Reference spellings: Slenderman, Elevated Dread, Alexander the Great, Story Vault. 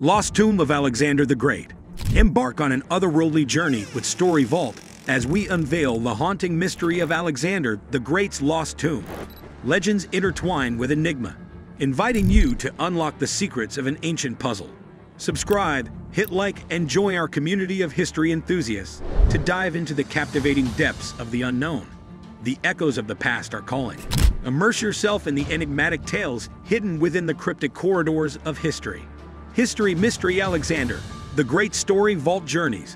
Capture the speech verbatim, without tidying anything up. Lost Tomb of Alexander the Great. Embark on an otherworldly journey with Story Vault as we unveil the haunting mystery of Alexander the Great's lost tomb. Legends intertwine with enigma, inviting you to unlock the secrets of an ancient puzzle. Subscribe, hit like, and join our community of history enthusiasts to dive into the captivating depths of the unknown. The echoes of the past are calling. Immerse yourself in the enigmatic tales hidden within the cryptic corridors of history. History Mystery Alexander, the Great Story Vault Journeys.